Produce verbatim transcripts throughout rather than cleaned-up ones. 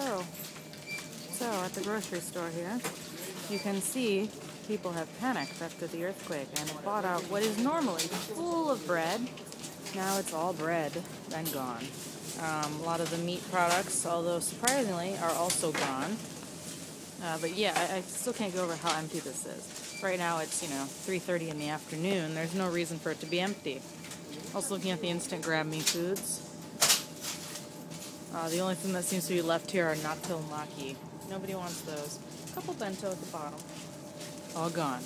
So, so at the grocery store here, you can see people have panicked after the earthquake and bought out what is normally full of bread. Now it's all bread and gone. Um, a lot of the meat products, although surprisingly, are also gone. Uh, but yeah, I, I still can't go over how empty this is. Right now it's, you know, three thirty in the afternoon. There's no reason for it to be empty. Also looking at the instant grab me foods. Uh, the only thing that seems to be left here are natto maki. Nobody wants those. A couple bento at the bottom. All gone.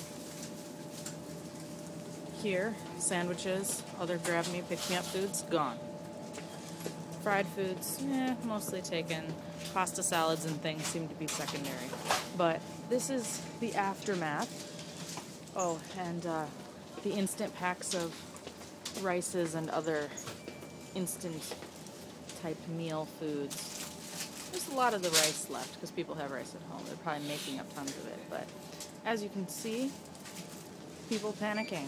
Here, sandwiches, other grab me, pick me up foods, gone. Fried foods, eh, mostly taken. Pasta salads and things seem to be secondary. But this is the aftermath. Oh, and uh, the instant packs of rices and other instant type meal foods. There's a lot of the rice left because people have rice at home. They're probably making up tons of it. But as you can see, people panicking,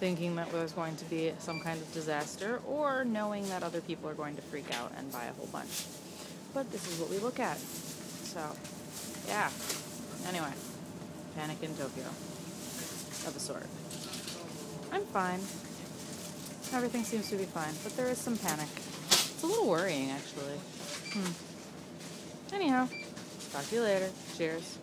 thinking that there's going to be some kind of disaster or knowing that other people are going to freak out and buy a whole bunch. But this is what we look at. So, yeah. Anyway, panic in Tokyo of a sort. I'm fine. Everything seems to be fine, but there is some panic. It's a little worrying, actually. Hmm. Anyhow, talk to you later. Cheers.